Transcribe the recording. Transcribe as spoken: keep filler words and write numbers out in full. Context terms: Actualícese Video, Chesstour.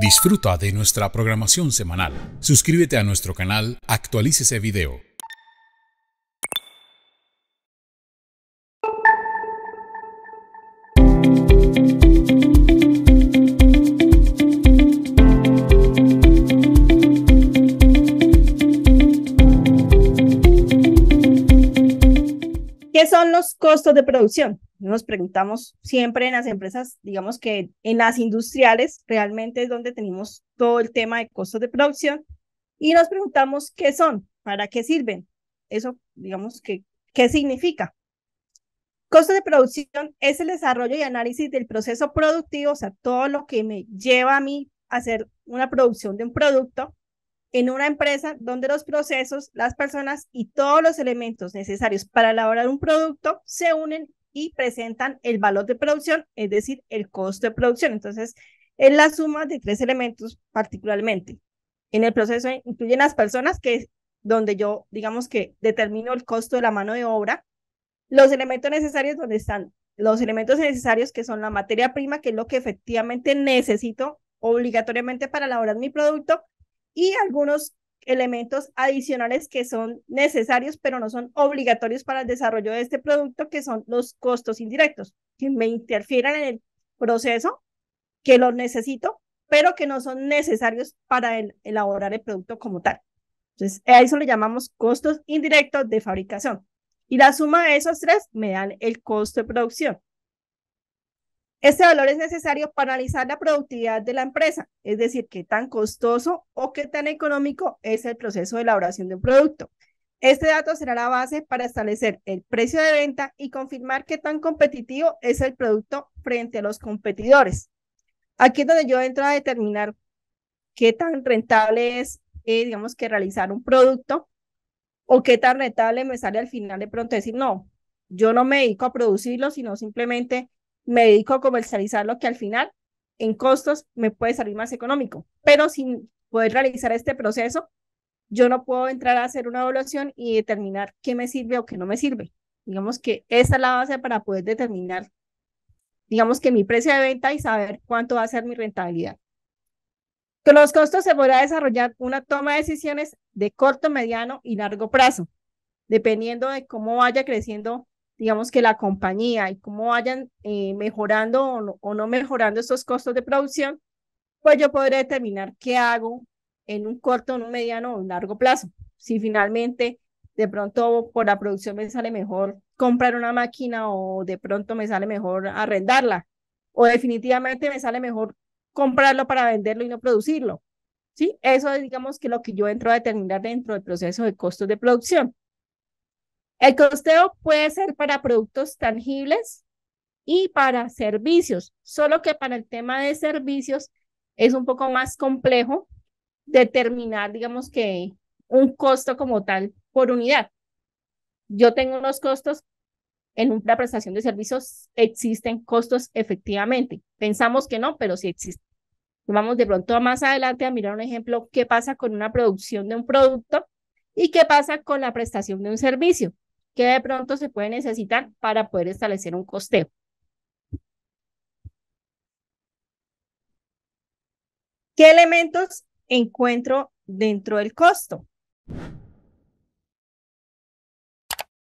Disfruta de nuestra programación semanal. Suscríbete a nuestro canal Actualícese Video. ¿Qué son los costos de producción? Nos preguntamos siempre en las empresas, digamos que en las industriales, realmente es donde tenemos todo el tema de costos de producción y nos preguntamos qué son, para qué sirven, eso digamos que, ¿qué significa? Costo de producción es el desarrollo y análisis del proceso productivo, o sea, todo lo que me lleva a mí a hacer una producción de un producto en una empresa donde los procesos, las personas y todos los elementos necesarios para elaborar un producto se unen y presentan el valor de producción, es decir, el costo de producción. Entonces, es la suma de tres elementos particularmente. En el proceso incluyen las personas, que es donde yo, digamos que determino el costo de la mano de obra, los elementos necesarios donde están, los elementos necesarios que son la materia prima, que es lo que efectivamente necesito obligatoriamente para elaborar mi producto, y algunos elementos adicionales que son necesarios, pero no son obligatorios para el desarrollo de este producto, que son los costos indirectos, que me interfieran en el proceso, que los necesito, pero que no son necesarios para el, elaborar el producto como tal. Entonces, a eso le llamamos costos indirectos de fabricación. Y la suma de esos tres me dan el costo de producción. Este valor es necesario para analizar la productividad de la empresa, es decir, qué tan costoso o qué tan económico es el proceso de elaboración de un producto. Este dato será la base para establecer el precio de venta y confirmar qué tan competitivo es el producto frente a los competidores. Aquí es donde yo entro a determinar qué tan rentable es, eh, digamos, que realizar un producto o qué tan rentable me sale al final de pronto decir, no, yo no me dedico a producirlo, sino simplemente me dedico a comercializar lo que al final en costos me puede salir más económico, pero sin poder realizar este proceso, yo no puedo entrar a hacer una evaluación y determinar qué me sirve o qué no me sirve. Digamos que esa es la base para poder determinar, digamos que mi precio de venta y saber cuánto va a ser mi rentabilidad. Con los costos se podrá desarrollar una toma de decisiones de corto, mediano y largo plazo, dependiendo de cómo vaya creciendo, digamos que la compañía y cómo vayan eh, mejorando o no, o no mejorando estos costos de producción, pues yo podré determinar qué hago en un corto, en un mediano o un largo plazo. Si finalmente de pronto por la producción me sale mejor comprar una máquina o de pronto me sale mejor arrendarla o definitivamente me sale mejor comprarlo para venderlo y no producirlo. ¿Sí? Eso es, digamos, que lo que yo entro a determinar dentro del proceso de costos de producción. El costeo puede ser para productos tangibles y para servicios, solo que para el tema de servicios es un poco más complejo determinar, digamos, que un costo como tal por unidad. Yo tengo unos costos en una prestación de servicios, existen costos efectivamente. Pensamos que no, pero sí existen. Vamos de pronto más adelante a mirar un ejemplo, qué pasa con una producción de un producto y qué pasa con la prestación de un servicio, que de pronto se puede necesitar para poder establecer un costeo. ¿Qué elementos encuentro dentro del costo?